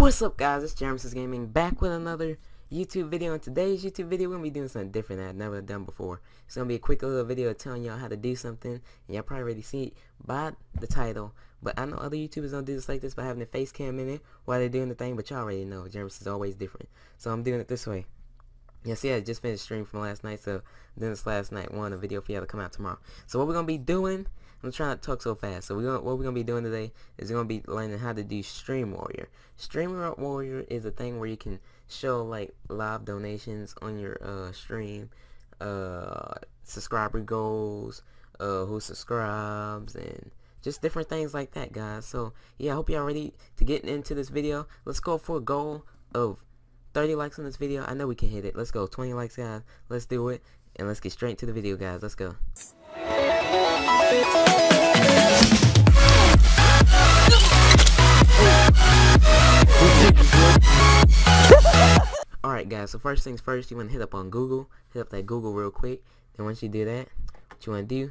What's up, guys? It's Jamerson Gaming back with another YouTube video. In today's YouTube video, we're going to be doing something different that I've never done before. It's going to be a quick little video telling y'all how to do something, and y'all probably already see it by the title. But I know other YouTubers don't do this like this by having a face cam in it while they're doing the thing, but y'all already know Jamerson's always different. So I'm doing it this way. Yeah, see, I just finished stream from last night, so doing this last night, wanted a video for y'all to come out tomorrow. So what we're going to be doing, I'm trying to talk so fast. So what we're going to be doing today is going to be learning how to do Stream Warrior. Stream Warrior is a thing where you can show like live donations on your stream, subscriber goals, who subscribes, and just different things like that, guys. So yeah, I hope y'all ready to get into this video. Let's go for a goal of 30 likes on this video. I know we can hit it. Let's go. 20 likes, guys. Let's do it, and let's get straight to the video, guys. Let's go. Alright, guys, so first things first, you want to hit up on Google. Hit up that Google real quick. Then once you do that, what you want to do,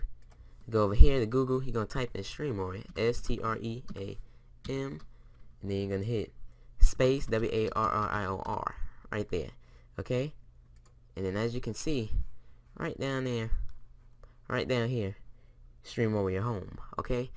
go over here to Google. You're going to type in Stream Warrior, S-T-R-E-A-M, and then you're going to hit space W-A-R-R-I-O-R right there. Okay, and then as you can see right down there, right down here, Stream Warrior home. Okay,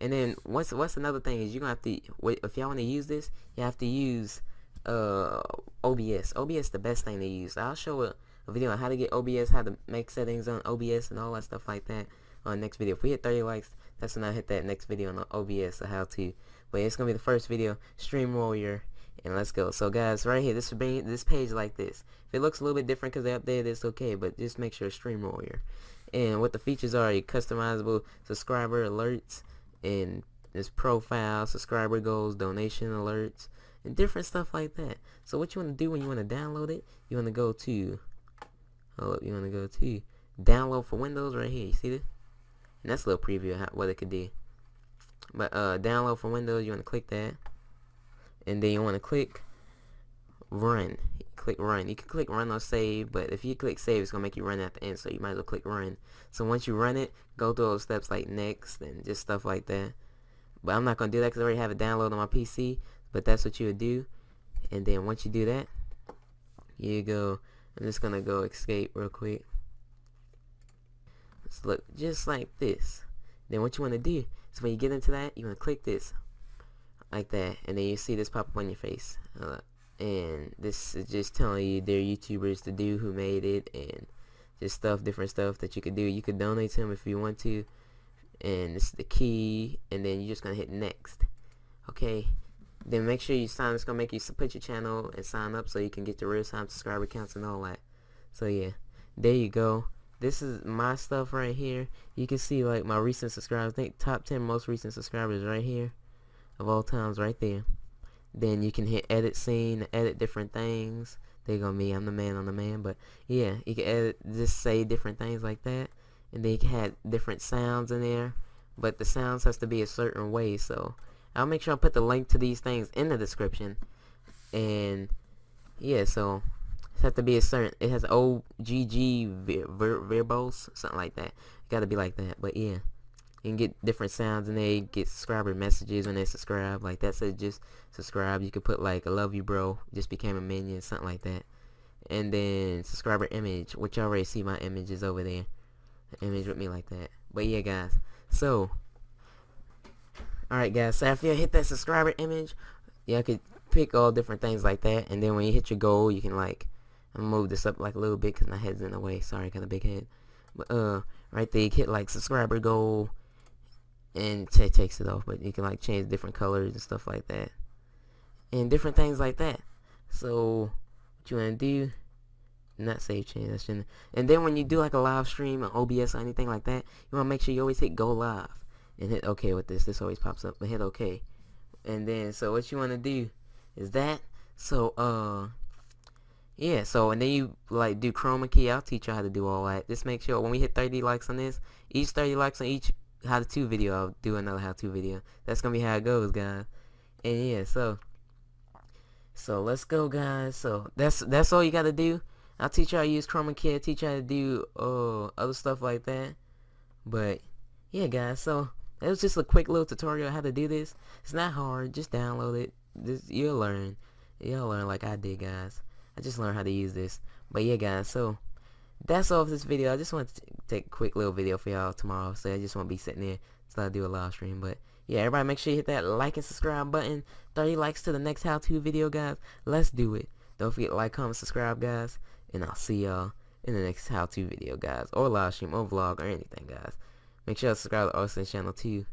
and then what's another thing is you're gonna have to, if y'all want to use this, you have to use OBS. The best thing to use. I'll show a video on how to get OBS, how to make settings on OBS and all that stuff like that on next video. If we hit 30 likes, that's when I hit that next video on OBS, so how to. But it's gonna be the first video, Stream Warrior, and let's go. So guys, right here, this should be this page like this. If it looks a little bit different because they updated, it's okay, but just make sure Stream Warrior. And what the features are, your customizable subscriber alerts, and this profile, subscriber goals, donation alerts, and different stuff like that. So what you want to do when you want to download it, you want to go to, hold up, you want to go to download for Windows right here. You see this? And that's a little preview of how, what it could do. But download for Windows, you want to click that, and then you want to click run. Click run. You can click run or save, but if you click save, it's gonna make you run at the end, so you might as well click run. So once you run it, go through those steps like next and just stuff like that, but I'm not gonna do that because I already have it downloaded on my PC. But that's what you would do, and then once you do that, you go, I'm just gonna go escape real quick. Let's look just like this. Then what you want to do is when you get into that, you want to click this like that, and then you see this pop up on your face. And this is just telling you they're YouTubers to do, who made it, and just stuff, different stuff that you could do. You could donate to them if you want to, and this is the key, and then you're just gonna hit next. Okay, then make sure you sign. It's gonna make you put your channel and sign up so you can get your real time subscriber counts and all that. So yeah, there you go. This is my stuff right here. You can see like my recent subscribers. I think top 10 most recent subscribers right here of all times right there. Then you can hit edit scene, edit different things. They're gonna be, I'm the man on the man, but yeah, you can edit, just say different things like that, and then you can have different sounds in there, but the sounds has to be a certain way. So I'll make sure I put the link to these things in the description, and yeah, so it has to be a certain, it has verbose, something like that. It gotta be like that, but yeah. You can get different sounds in there. You get subscriber messages when they subscribe. Like that says just subscribe. You could put like, I love you, bro. Just became a minion. Something like that. And then subscriber image, which y'all already see my images over there. An image with me like that. But yeah, guys. So, alright, guys. So after you hit that subscriber image, y'all could pick all different things like that. And then when you hit your goal, you can like, I'm gonna move this up like a little bit because my head's in the way. Sorry, I got a big head. But right there, you hit like subscriber goal. And it takes it off, but you can like change different colors and stuff like that, and different things like that. So what you want to do, not save change, that shouldn't. And then when you do like a live stream or OBS or anything like that, you want to make sure you always hit go live and hit okay with this. This always pops up, but hit okay. And then so what you want to do is that. So yeah, so and then you like do chroma key. I'll teach you how to do all that. Just make sure when we hit 30 likes on this, each 30 likes on each how-to video, I'll do another how-to video. That's gonna be how it goes, guys. And yeah, so let's go, guys. So that's all you gotta do. I'll teach you how to use chroma key, teach you how to do other stuff like that. But yeah, guys, so it was just a quick little tutorial on how to do this. It's not hard, just download it, this, you'll learn like I did, guys. I just learned how to use this. But yeah, guys, so that's all for this video. I just want to take a quick little video for y'all tomorrow, so I just won't be sitting there till I do a live stream. But yeah, everybody make sure you hit that like and subscribe button. 30 likes to the next how-to video, guys. Let's do it. Don't forget to like, comment, subscribe, guys, and I'll see y'all in the next how-to video, guys, or live stream, or vlog, or anything, guys. Make sure to subscribe to Austin's channel, too.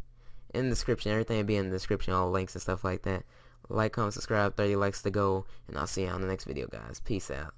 In the description, everything will be in the description, all links and stuff like that. Like, comment, subscribe, 30 likes to go, and I'll see you on the next video, guys. Peace out.